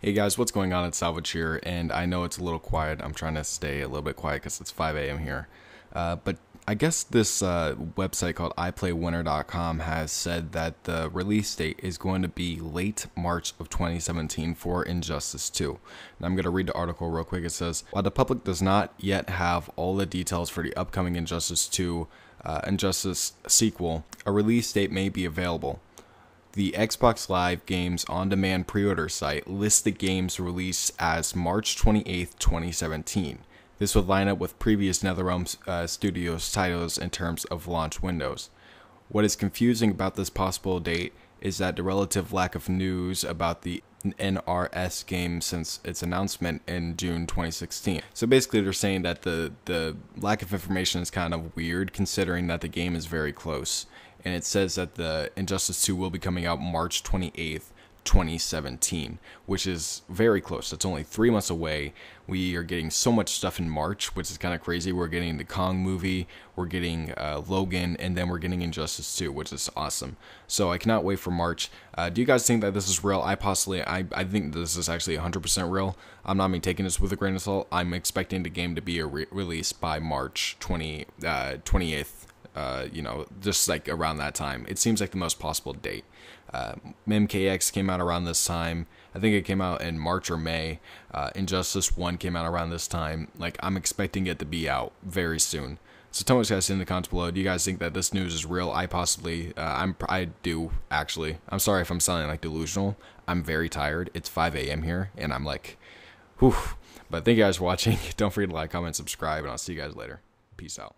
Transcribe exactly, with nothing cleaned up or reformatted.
Hey guys, what's going on? It's Salvage here, and I know it's a little quiet. I'm trying to stay a little bit quiet because it's five A M here. Uh, but I guess this uh, website called i play winner dot com has said that the release date is going to be late March of twenty seventeen for Injustice two. And I'm going to read the article real quick. It says, while the public does not yet have all the details for the upcoming Injustice two uh, Injustice sequel, a release date may be available. The Xbox Live Games on-demand pre-order site lists the game's release as March twenty-eighth, twenty seventeen. This would line up with previous NetherRealm uh, Studios titles in terms of launch windows. What is confusing about this possible date is that the relative lack of news about the N R S game since its announcement in June twenty sixteen. So basically they're saying that the, the lack of information is kind of weird considering that the game is very close. And it says that the Injustice two will be coming out March twenty-eighth, twenty seventeen, which is very close. It's only three months away. We are getting so much stuff in March, which is kind of crazy. We're getting the Kong movie, we're getting uh, Logan, and then we're getting Injustice two, which is awesome. So I cannot wait for March. Uh, do you guys think that this is real? I possibly, I, I think this is actually one hundred percent real. I'm not even taking this with a grain of salt. I'm expecting the game to be a re release by March twenty-eighth. Uh, you know, just like around that time. It seems like the most possible date. Uh, M K X came out around this time. I think it came out in March or May. Uh, Injustice one came out around this time. Like, I'm expecting it to be out very soon. So tell me what you guys think in the comments below. Do you guys think that this news is real? I possibly, uh, I'm, I do, actually. I'm sorry if I'm sounding like delusional. I'm very tired. It's five A M here, and I'm like, whew. But thank you guys for watching. Don't forget to like, comment, subscribe, and I'll see you guys later. Peace out.